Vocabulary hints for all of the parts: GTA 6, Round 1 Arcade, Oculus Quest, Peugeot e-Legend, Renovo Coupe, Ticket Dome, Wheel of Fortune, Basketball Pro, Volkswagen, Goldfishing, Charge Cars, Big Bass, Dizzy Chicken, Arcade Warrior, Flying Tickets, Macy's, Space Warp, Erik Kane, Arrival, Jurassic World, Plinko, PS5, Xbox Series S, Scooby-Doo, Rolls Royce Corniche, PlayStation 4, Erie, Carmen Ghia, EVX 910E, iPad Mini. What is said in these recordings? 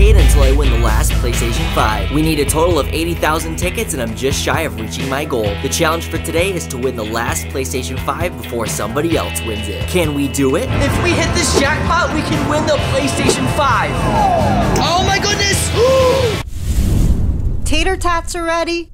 Arcade until I win the last PlayStation 5. We need a total of 80,000 tickets and I'm just shy of reaching my goal. The challenge for today is to win the last PlayStation 5 before somebody else wins it. Can we do it? If we hit this jackpot, we can win the PlayStation 5. Oh my goodness! Tater tots are ready.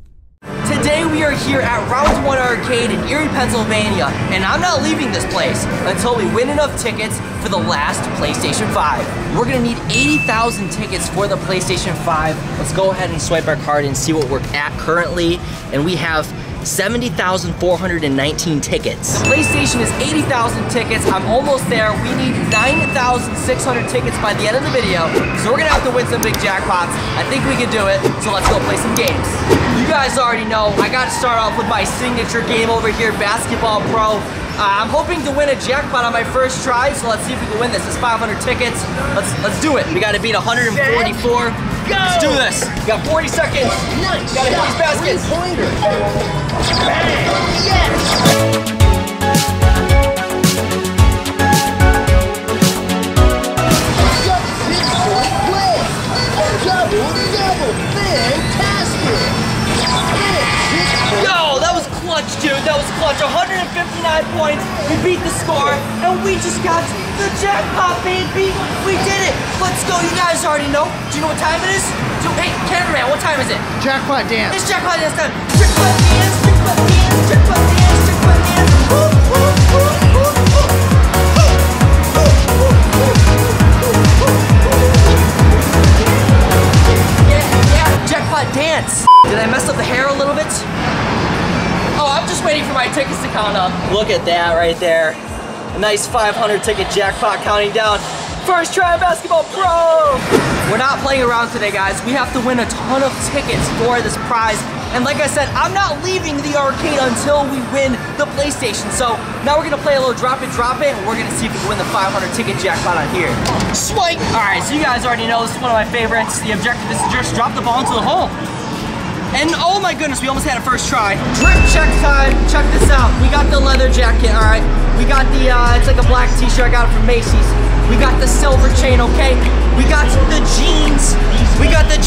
Today we are here at Round 1 Arcade in Erie, Pennsylvania, and I'm not leaving this place until we win enough tickets for the last PlayStation 5. We're gonna need 80,000 tickets for the PlayStation 5. Let's go ahead and swipe our card and see what we're at currently, and we have 70,419 tickets. The PlayStation is 80,000 tickets. I'm almost there. We need 9,600 tickets by the end of the video. So we're gonna have to win some big jackpots. I think we can do it. So let's go play some games. You guys already know, I gotta start off with my signature game over here, Basketball Pro. I'm hoping to win a jackpot on my first try. So let's see if we can win this. It's 500 tickets. Let's do it. We gotta beat 144. Go. Let's do this. You got 40 seconds. Nice. Gotta hit these baskets. Pointer. Yes. Yo, that was clutch, dude. That was clutch. 159 points. We beat the score, and we just got the jackpot, baby! We did it! Let's go, you guys already know. Do you know what time it is? Hey, cameraman, what time is it? Jackpot dance. It's jackpot dance time. Jackpot dance, jackpot dance, jackpot dance, jackpot dance. Woo, woo, woo, woo, woo, woo, woo, woo, woo. Yeah, yeah, jackpot dance. Did I mess up the hair a little bit? Oh, I'm just waiting for my tickets to count up. Look at that right there. A nice 500 ticket jackpot counting down. First try, Basketball Pro! We're not playing around today, guys. We have to win a ton of tickets for this prize. And like I said, I'm not leaving the arcade until we win the PlayStation. So now we're gonna play a little drop it, and we're gonna see if we can win the 500 ticket jackpot on here. Swipe! All right, so you guys already know this is one of my favorites. The objective is to just drop the ball into the hole. And oh my goodness, we almost had a first try. Drip check time, check this out. We got the leather jacket, all right. We got the, it's like a black t-shirt, I got it from Macy's. We got the silver chain, okay? We got the jeans, We got the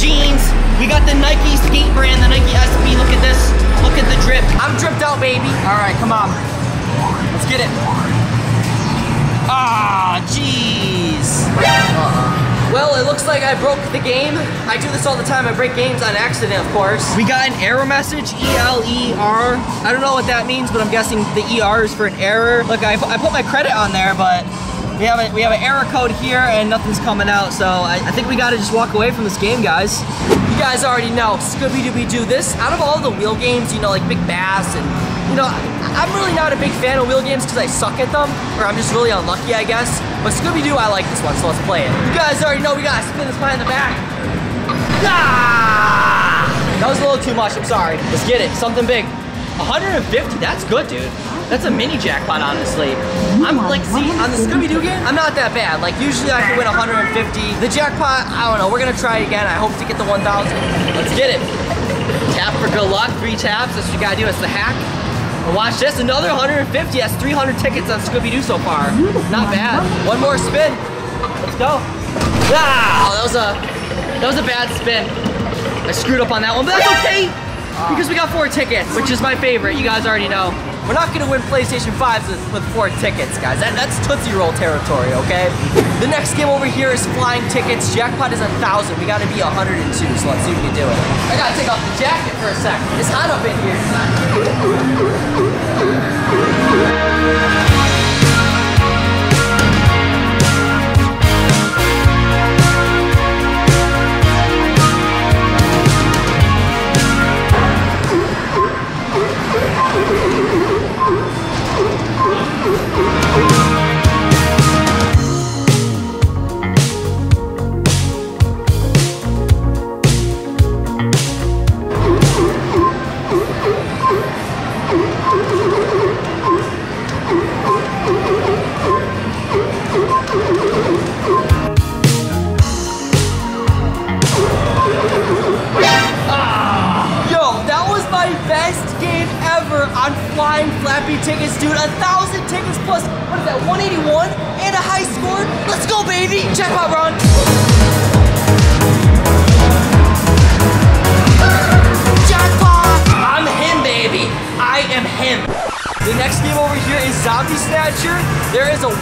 Nike skate brand, the Nike SB, look at this. Look at the drip. I'm dripped out, baby. All right, come on. Let's get it. Ah, jeez. Well, it looks like I broke the game. I do this all the time. I break games on accident, of course. We got an error message, E-L-E-R. I don't know what that means, but I'm guessing the E-R is for an error. Look, I put my credit on there, but we have an error code here and nothing's coming out, so I think we gotta just walk away from this game, guys. You guys already know, Scooby-Doo. This, out of all the wheel games, you know, like Big Bass and, you know, I'm really not a big fan of wheel games because I suck at them, or I'm just really unlucky, I guess. But Scooby-Doo, I like this one, so let's play it. You guys already know we gotta spin this behind the back. Ah! That was a little too much, I'm sorry. Let's get it, something big. 150, that's good, dude. That's a mini jackpot, honestly. I'm like, see, on the Scooby-Doo game, I'm not that bad. Like, usually I can win 150. The jackpot, I don't know, we're gonna try again. I hope to get the 1,000. Let's get it. Tap for good luck, 3 taps, that's what you gotta do, that's the hack. Watch this, another 150. That's 300 tickets on Scooby-Doo so far. Not bad. One more spin. Let's go. Ah, that was a bad spin. I screwed up on that one, but that's okay because we got 4 tickets, which is my favorite. You guys already know. We're not gonna win PlayStation 5s with 4 tickets, guys. That's Tootsie Roll territory, okay? The next game over here is Flying Tickets. Jackpot is 1,000. We gotta be 102, so let's see if we can do it. I gotta take off the jacket for a sec. It's hot up in here. Jackpot run!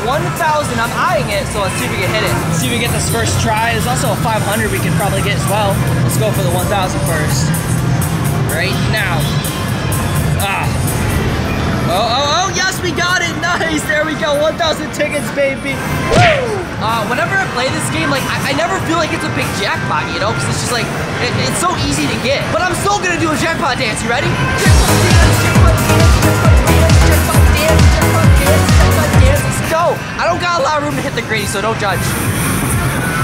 1,000. I'm eyeing it, so let's see if we can hit it. Let's see if we get this first try. There's also a 500 we can probably get as well. Let's go for the 1,000 first. Right now. Ah. Oh, yes, we got it. Nice. There we go. 1,000 tickets, baby. Woo! Whenever I play this game, like, I never feel like it's a big jackpot, you know? Because it's just like, it's so easy to get. But I'm still gonna do a jackpot dance. You ready? Jackpot dance, jackpot dance, jackpot dance, jackpot dance, jackpot dance, jackpot dance. Let's go. I don't got a lot of room to hit the green, so don't judge.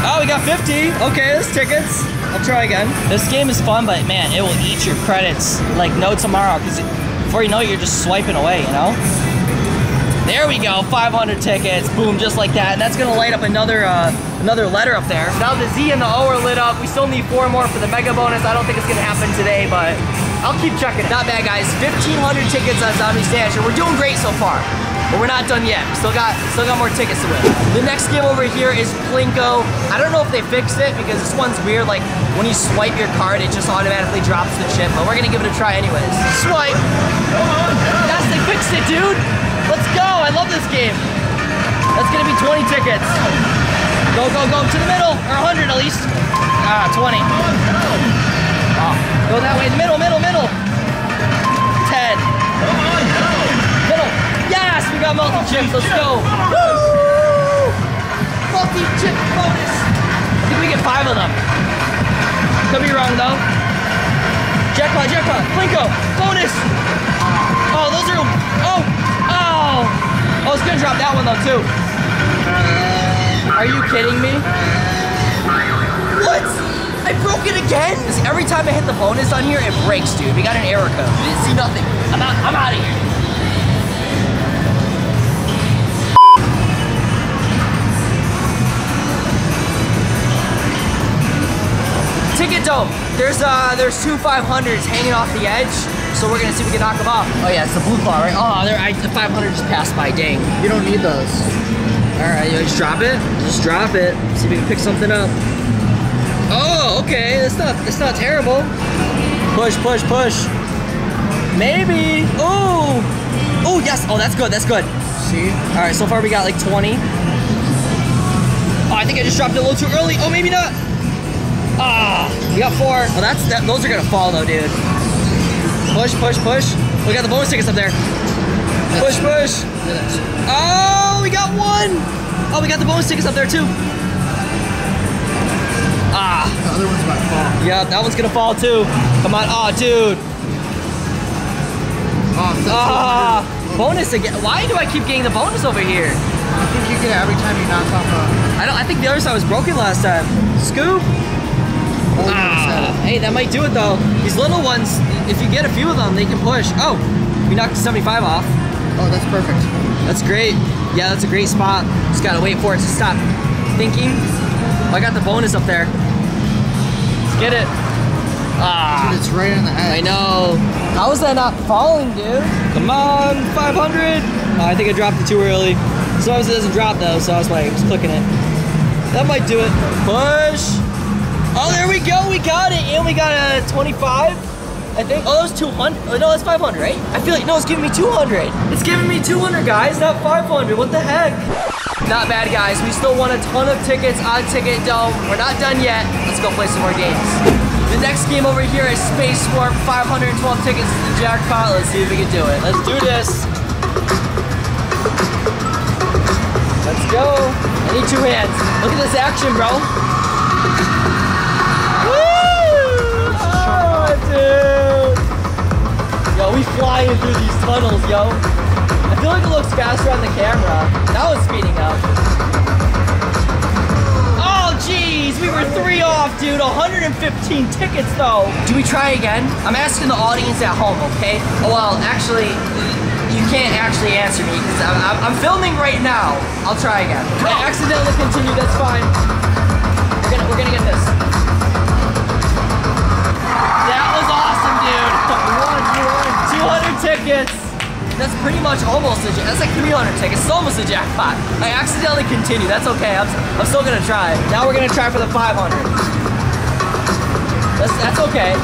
Oh, we got 50. Okay, that's tickets. I'll try again. This game is fun, but man, it will eat your credits like no tomorrow. Because before you know it, you're just swiping away, you know? There we go, 500 tickets, boom, just like that. And that's gonna light up another another letter up there. Now the Z and the O are lit up. We still need 4 more for the mega bonus. I don't think it's gonna happen today, but I'll keep checking. Not bad, guys. 1,500 tickets on Zombie Snatcher. We're doing great so far, but we're not done yet. Still got more tickets to win. The next game over here is Plinko. I don't know if they fixed it because this one's weird. Like, when you swipe your card, it just automatically drops the chip, but we're gonna give it a try anyways. Swipe. Come on, come on. Yes, they fixed it, dude. Let's go, I love this game. That's gonna be 20 tickets. Go, go, go, to the middle, or 100 at least. Ah, 20. Oh, go that way, middle, middle, middle. 10. Middle, yes, we got multi-chips, let's go. Woo! Multi-chip bonus. I think we get 5 of them. Could be wrong though. Jackpot, jackpot, Plinko, bonus. Oh, those are, oh, it's gonna drop that one though too. Are you kidding me? What? I broke it again? Every time I hit the bonus on here, it breaks, dude. We got an error code. We didn't see nothing. I'm out of here. Ticket Dome. There's two 500s hanging off the edge. So we're gonna see if we can knock them off. Oh yeah, it's the blue claw, right? Oh, the 500 just passed by, dang. You don't need those. All right, you just drop it. Just drop it. See if we can pick something up. Oh, okay, it's not terrible. Push, push, push. Maybe, oh. Oh, yes, oh, that's good, that's good. See? All right, so far we got like 20. Oh, I think I just dropped it a little too early. Oh, maybe not. Ah, we got 4. Oh, those are gonna fall though, dude. Push, push, push. We got the bonus tickets up there. Push, push. Oh, we got 1. Oh, we got the bonus tickets up there too. Ah. The other one's about to fall. Yeah, that one's gonna fall too. Come on, oh, dude. Ah, bonus again. Why do I keep getting the bonus over here? I think you get it every time you knock off a... I think the other side was broken last time. Scoop. Ah, hey, that might do it though. These little ones, if you get a few of them, they can push. Oh, we knocked 75 off. Oh, that's perfect. That's great. Yeah, that's a great spot. Just gotta wait for it to stop thinking. Oh, I got the bonus up there. Let's get it. Ah, dude, it's right on the edge. I know. How is that not falling, dude? Come on, 500. Oh, I think I dropped it too early. Sometimes it doesn't drop though, so I was like, just clicking it. That might do it. Push. Oh, there we go, we got it, and we got a 25, I think. Oh, that was 200, no, that's 500, right? I feel like, no, it's giving me 200. It's giving me 200, guys, not 500, what the heck? Not bad, guys, we still won a ton of tickets on Ticket Dome. We're not done yet, let's go play some more games. The next game over here is Space Warp, 512 tickets to the jackpot. Let's see if we can do it. Let's do this. Let's go. I need 2 hands. Look at this action, bro. Dude. Yo, we flying through these tunnels, yo. I feel like it looks faster on the camera. That was speeding up. Oh, jeez, we were 3 off, dude. 115 tickets, though. Do we try again? I'm asking the audience at home, okay? Oh, well, actually, you can't actually answer me because I'm filming right now. I'll try again. If I accidentally continue, that's fine. We're gonna get this. Tickets. That's pretty much almost a jackpot. That's like 300 tickets. It's almost a jackpot. I accidentally continued. That's okay. I'm still gonna try. Now we're gonna try for the 500. That's okay.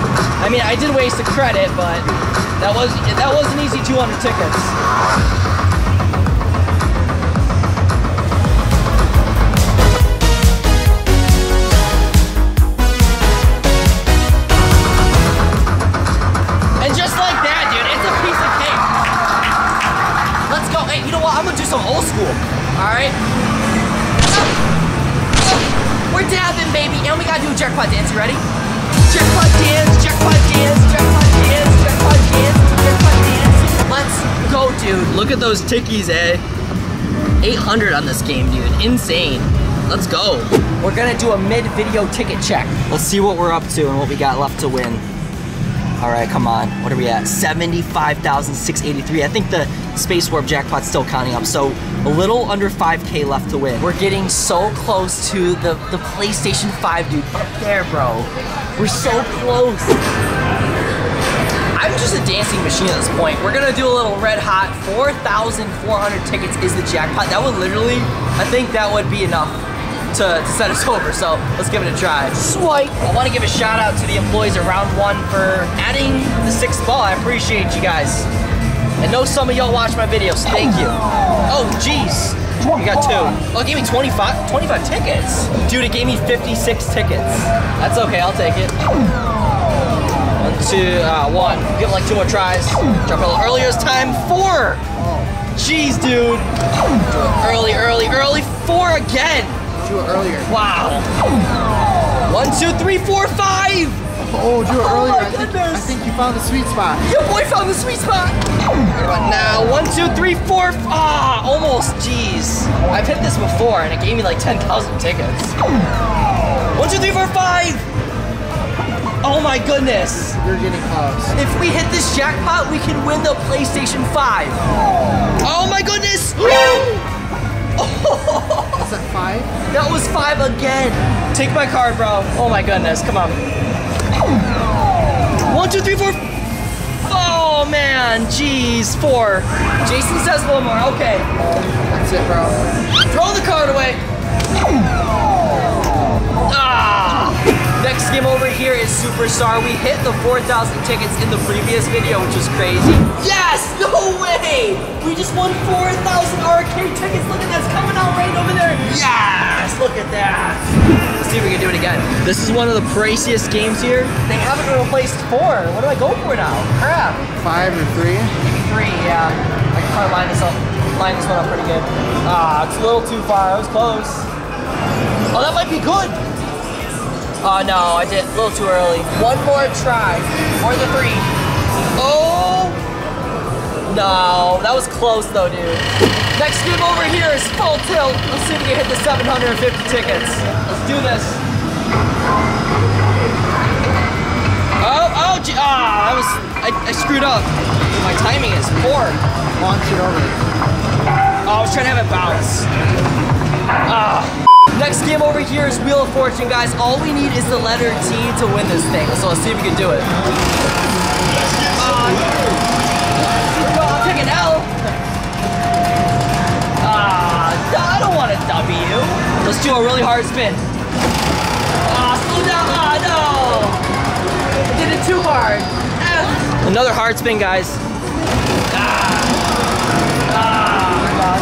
I mean, I did waste a credit, but that was an easy 200 tickets. happen, baby, and we gotta do a jackpot dance. You ready? Jackpot dance, jackpot dance, jackpot dance, jackpot dance, jackpot dance. Let's go, dude. Look at those tickies, eh? 800 on this game, dude. Insane. Let's go. We're gonna do a mid-video ticket check. Let's see what we're up to and what we got left to win. All right, come on. What are we at? 75,683. I think the Space Warp jackpot's still counting up, so a little under 5K left to win. We're getting so close to the PlayStation 5, dude. Up there, bro. We're so close. I'm just a dancing machine at this point. We're gonna do a little red hot. 4,400 tickets is the jackpot. That would literally, I think that would be enough to set us over, so let's give it a try. Swipe. I want to give a shout out to the employees at Round 1 for adding the 6th ball. I appreciate you guys. I know some of y'all watch my videos, so thank you. Oh, jeez. We got 2. Oh, it gave me 25 tickets. Dude, it gave me 56 tickets. That's okay, I'll take it. 1, 2, 1. Give it like 2 more tries. Drop it a little earlier this time. 4. Jeez, dude. Early, early, early. 4 again. Do it earlier. Wow. 1, 2, 3, 4, 5. Oh, do it earlier. Oh my goodness. I think you found the sweet spot. Your boy found the sweet spot. What about now? 1, 2, 3, 4. Ah, almost. Jeez. I've hit this before, and it gave me like 10,000 tickets. 1, 2, 3, 4, 5. Oh my goodness. You're getting close. If we hit this jackpot, we can win the PlayStation 5. Oh my goodness. Is that 5? That was 5 again. Take my card, bro. Oh my goodness, come on. 1, 2, 3, 4. Oh man, jeez, 4. Jason says one more, okay. That's it, bro. Throw the card away. Ah! Next game over here is Superstar. We hit the 4,000 tickets in the previous video, which is crazy. Yes, no way! We just won 4,000 arcade tickets. Look at that, it's coming out right over there. Yes, look at that. Let's see if we can do it again. This is one of the priciest games here. They haven't replaced 4. What do I go for now? Crap. 5 or 3? Maybe 3, yeah. I can probably line this one up pretty good. Ah, it's a little too far. I was close. Oh, that might be good. Oh no, I did a little too early. One more try, or the 3. Oh, no, that was close though, dude. Next game over here is Full Tilt. Let's see if we can hit the 750 tickets. Let's do this. Oh, that was, I screwed up. My timing is poor. Launch it over. Oh, I was trying to have it bounce. Ah. Next game over here is Wheel of Fortune, guys. All we need is the letter T to win this thing. So let's see if we can do it. No, I'll take an L. I don't want a W. Let's do a really hard spin. Slow down. No. I did it too hard. Another hard spin, guys.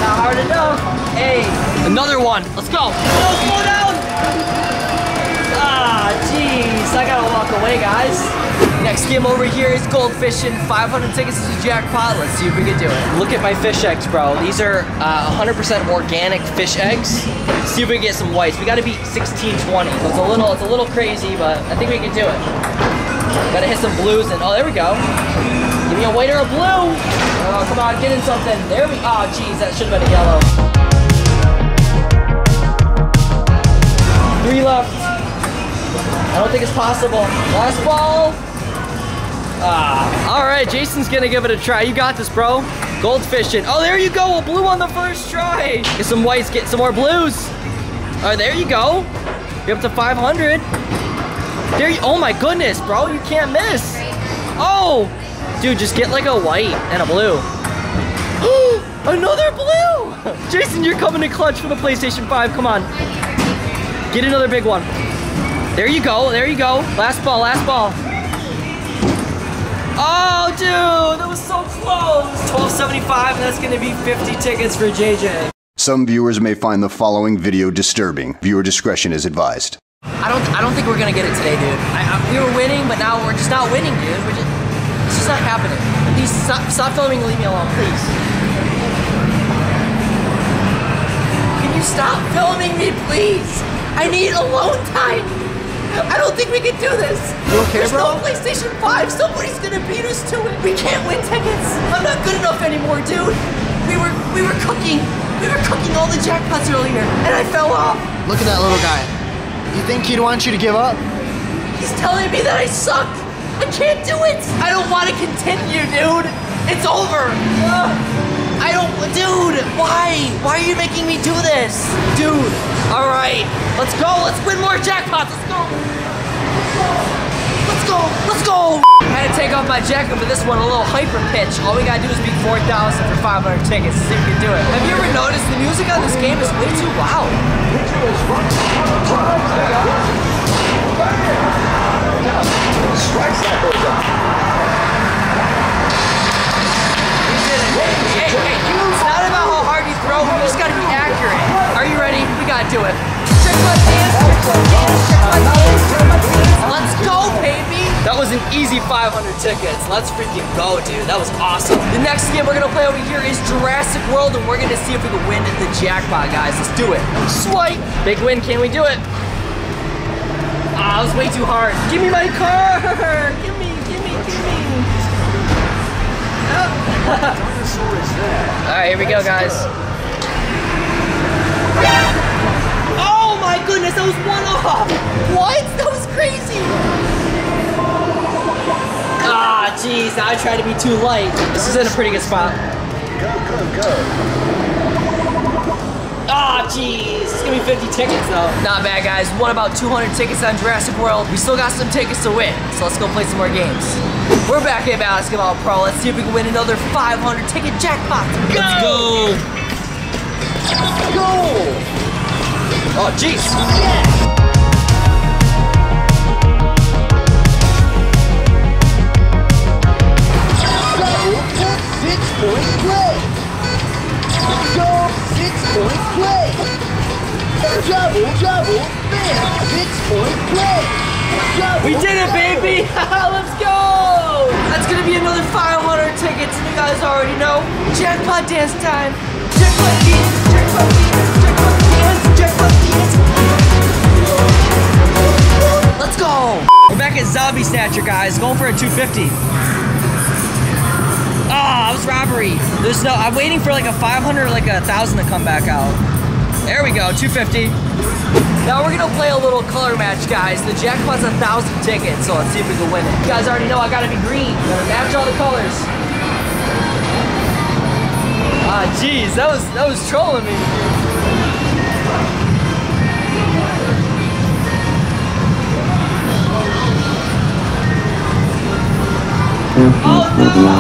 Not hard enough. Hey. Another one. Let's go. No, slow down. Ah, jeez. I gotta walk away, guys. Next game over here is Goldfishing. 500 tickets to the jackpot. Let's see if we can do it. Look at my fish eggs, bro. These are 100% organic fish eggs. Let's see if we can get some whites. We gotta beat 1620. So it's a little crazy, but I think we can do it. Gotta hit some blues and oh, there we go. Give me a white or a blue. Oh, come on, get in something. There we. Oh, jeez, that should have been a yellow. 3 left. I don't think it's possible. Last ball. All right, Jason's gonna give it a try. You got this, bro. Goldfishing. Oh, there you go. A blue on the first try. Get some whites. Get some more blues. All right, there you go. You're up to 500. There you. Oh my goodness, bro. You can't miss. Oh, dude, just get like a white and a blue. Another blue. Jason, you're coming to clutch for the PlayStation 5. Come on. Get another big one. There you go, there you go. Last ball, last ball. Oh, dude, that was so close. 1275, and that's gonna be 50 tickets for JJ. Some viewers may find the following video disturbing. Viewer discretion is advised. I don't think we're gonna get it today, dude. We were winning, but now we're just not winning, dude. It's just not happening. Please stop filming and leave me alone, please. Can you stop filming me, please? I need alone time. I don't think we can do this. You okay, There's bro? No PlayStation 5. Somebody's gonna beat us to it. We can't win tickets. I'm not good enough anymore, dude. We were cooking. We were cooking all the jackpots earlier, and I fell off. Look at that little guy. You think he'd want you to give up? He's telling me that I suck. I can't do it. I don't want to continue, dude. It's over. I don't, dude, why? Why are you making me do this? Dude, all right, let's go. Let's win more jackpots, let's go. Let's go, let's go. I had to take off my jacket for this one, a little hyper pitch. All we gotta do is beat 4,000 for 500 tickets, see if we can do it. Have you ever noticed the music on this game is way too loud? Strikes that goes up. Hey, hey, it's not about how hard you throw, we just gotta be accurate. Are you ready? We gotta do it. Check my dance, check my dance, check my dance, check my dance. Let's go, baby! That was an easy 500 tickets. Let's freaking go, dude. That was awesome. The next game we're gonna play over here is Jurassic World, and we're gonna see if we can win the jackpot, guys. Let's do it. Swipe! Big win, can we do it? Ah, it was way too hard. Give me my car! Give me! Oh. Alright, here we go, guys. Oh my goodness, that was one off! What? That was crazy! Ah, jeez, I tried to be too light. This is in a pretty good spot. Go, go, go. Ah, jeez, it's gonna be 50 tickets, though. Not bad, guys. Won about 200 tickets on Jurassic World. We still got some tickets to win, so let's go play some more games. We're back at Basketball Pro. Let's see if we can win another 500 ticket jackpot. Go! Let's go! Go! Oh, jeez. Go! 6 point play. We did it, baby! Let's go! That's gonna be another 500 tickets, and you guys already know. Jackpot dance time! Jackpot dance! Jackpot dance! Jackpot dance! Jackpot dance! Let's go! We're back at Zombie Snatcher, guys. Going for a 250. Ah, oh, it was robbery. There's no. I'm waiting for like a 500 or like a 1,000 to come back out. There we go, 250. Now we're gonna play a little color match, guys. The jackpot's 1,000 tickets, so let's see if we can win it. You guys already know I gotta be green. Gotta match all the colors. Ah, jeez, that was trolling me. Oh no!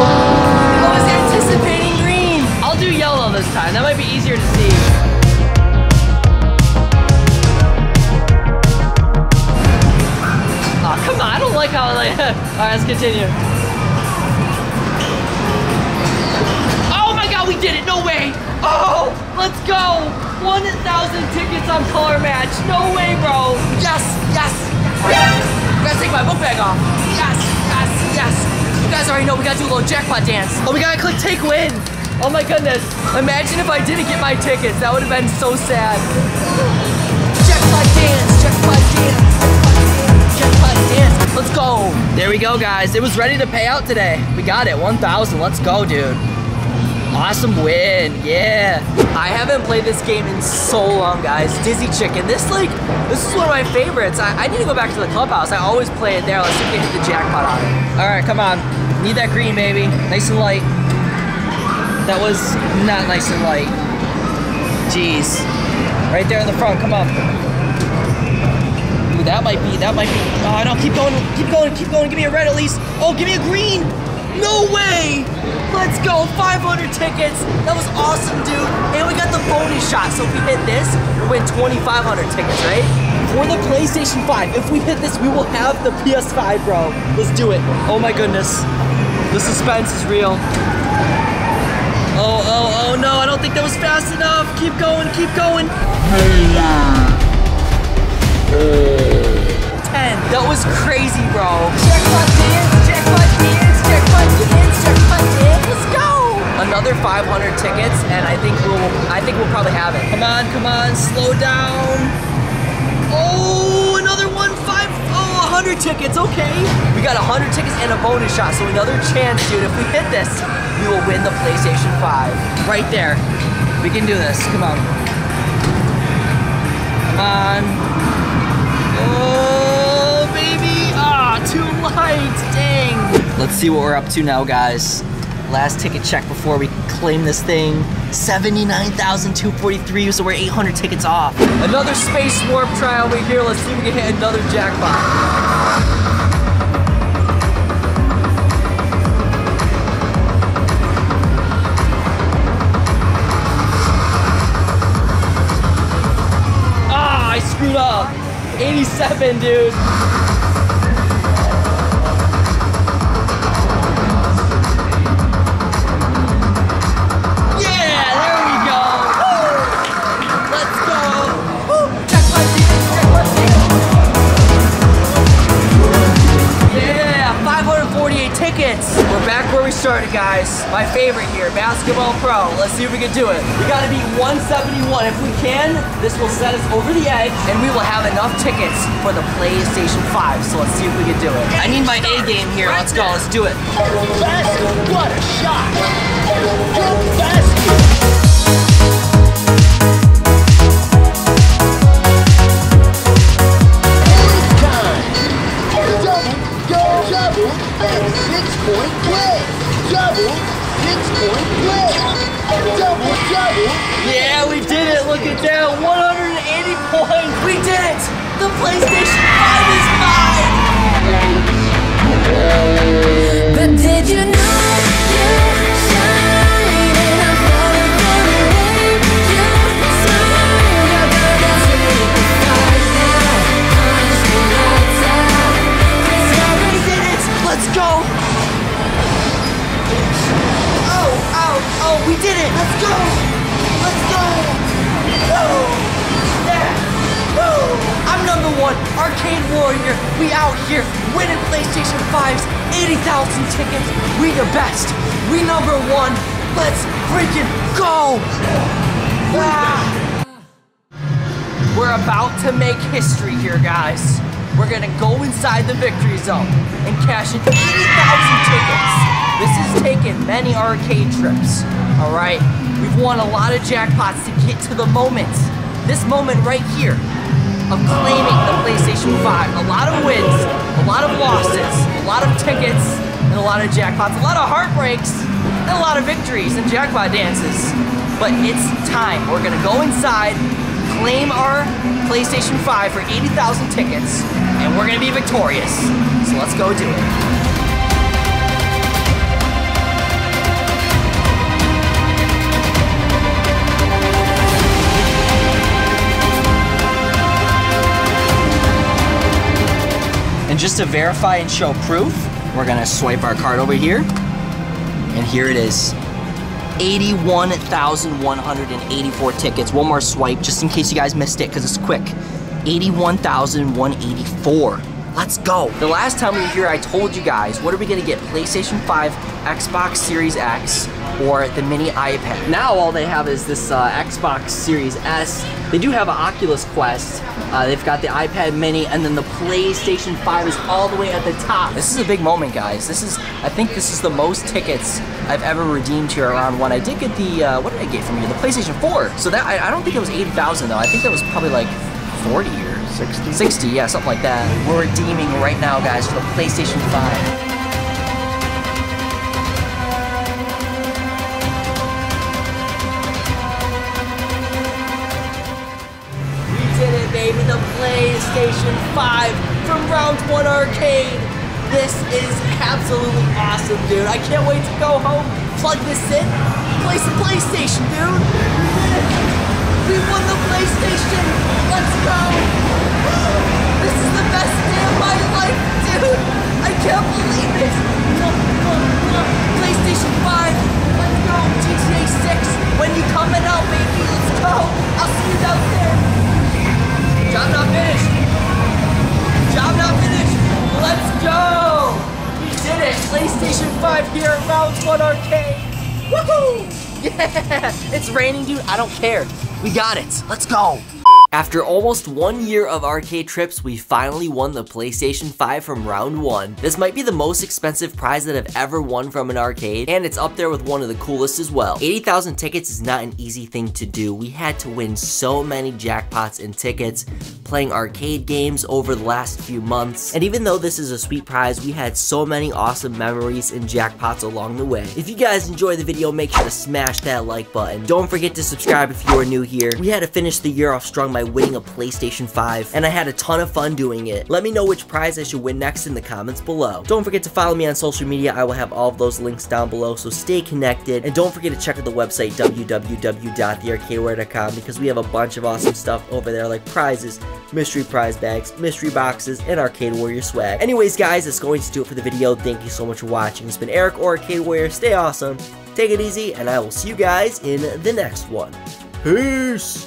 I was anticipating green. I'll do yellow this time. That might be easier to see. Come on, I don't like how I like. All right, let's continue. Oh my God, we did it! No way! Oh, let's go! 1,000 tickets on Color Match. No way, bro. Yes, yes, yes. We gotta take my book bag off. Yes, yes, yes. You guys already know we gotta do a little jackpot dance. Oh, we gotta click take win. Oh my goodness. Imagine if I didn't get my tickets. That would have been so sad. Jackpot dance. Jackpot dance. Let's go. There we go, guys. It was ready to pay out today. We got it, 1,000. Let's go, dude. Awesome win, yeah. I haven't played this game in so long, guys. Dizzy Chicken. This is one of my favorites. I need to go back to the clubhouse. I always play it there. Let's see if we can hit the jackpot on it. All right, come on. Need that green, baby. Nice and light. That was not nice and light. Jeez. Right there in the front, come on. That might be, oh no, keep going, give me a red at least. Oh, give me a green, no way. Let's go, 500 tickets. That was awesome, dude. And we got the bonus shot, so if we hit this, we win 2,500 tickets, right? For the PlayStation 5, if we hit this, we will have the PS5, bro. Let's do it. Oh my goodness, the suspense is real. Oh no, I don't think that was fast enough. Keep going. Hey. 10. That was crazy, bro. Jackpot dance. Let's go. Another 500 tickets, and I think we'll probably have it. Come on, slow down. Oh, another 1-5. Oh, 100 tickets. Okay. We got 100 tickets and a bonus shot. So another chance, dude. If we hit this, we will win the PlayStation 5. Right there. We can do this. Come on. Come on. Oh, baby. Ah, oh, 2 lights. Dang. Let's see what we're up to now, guys. Last ticket check before we claim this thing. 79,243, so we're 800 tickets off. Another Space Warp trial over here. Let's see if we can hit another jackpot. Ah, I screwed up. 87, dude. We're back where we started, guys. My favorite here, Basketball Pro. Let's see if we can do it. We gotta beat 171. If we can, this will set us over the edge, and we will have enough tickets for the PlayStation 5. So let's see if we can do it. I need my A game here. Let's go. Let's do it. What a shot! Yeah, we did it. Look at that. 180 points. We did it. The PlayStation 5 is mine. But did you know you shine and I'm falling for the way you smile? You're gonna see the stars now. I'm just gonna die. Yeah, we did it. Let's go. Oh, we did it! Let's go! Let's go! Oh! Yeah! Oh! I'm #1, Arcade Warrior. We out here winning PlayStation 5s, 80,000 tickets. We the best. We #1. Let's freaking go! Ah. We're about to make history here, guys. We're gonna go inside the victory zone and cash in 80,000 tickets. This has taken many arcade trips, all right? We've won a lot of jackpots to get to the moment. This moment right here of claiming the PlayStation 5. A lot of wins, a lot of losses, a lot of tickets, and a lot of jackpots. A lot of heartbreaks, and a lot of victories and jackpot dances. But it's time. We're gonna go inside, claim our PlayStation 5 for 80,000 tickets, and we're gonna be victorious. So let's go do it. And just to verify and show proof, we're gonna swipe our card over here. And here it is, 81,184 tickets. One more swipe, just in case you guys missed it, because it's quick. 81,184. Let's go. The last time we were here, I told you guys, what are we gonna get? PlayStation 5, Xbox Series X, or the mini iPad. Now all they have is this Xbox Series S. They do have an Oculus Quest. They've got the iPad Mini, and then the PlayStation 5 is all the way at the top. This is a big moment, guys. This is, I think this is the most tickets I've ever redeemed here around one. I did get the, what did I get from you? The PlayStation 4. So that, I don't think it was 80,000 though. I think that was probably like 40 or 60. 60, yeah, something like that. We're redeeming right now, guys, for the PlayStation 5. Baby, the PlayStation 5 from Round 1 Arcade. This is absolutely awesome, dude. I can't wait to go home, plug this in, play some PlayStation, dude. We won the PlayStation. Let's go. This is the best day of my life, dude. I can't believe it. PlayStation 5. Let's go. GTA 6. When you coming out, baby? Let's go. I'll see you down there. Job not finished. Job not finished. Let's go. We did it. PlayStation 5 here at Round 1 Arcade. Woohoo! Yeah. It's raining, dude. I don't care. We got it. Let's go. After almost 1 year of arcade trips, we finally won the PlayStation 5 from Round 1. This might be the most expensive prize that I've ever won from an arcade, and it's up there with one of the coolest as well. 80,000 tickets is not an easy thing to do. We had to win so many jackpots and tickets playing arcade games over the last few months, and even though this is a sweet prize, we had so many awesome memories and jackpots along the way. If you guys enjoyed the video, make sure to smash that like button. Don't forget to subscribe if you are new here. We had to finish the year off strong by winning a PlayStation 5, and I had a ton of fun doing it. Let me know which prize I should win next in the comments below. Don't forget to follow me on social media. I will have all of those links down below, so stay connected, and don't forget to check out the website www.thearcadewarrior.com because we have a bunch of awesome stuff over there like prizes, mystery prize bags, mystery boxes, and Arcade Warrior swag. Anyways guys, that's going to do it for the video. Thank you so much for watching. It's been Eric or Arcade Warrior. Stay awesome, take it easy, and I will see you guys in the next one. Peace!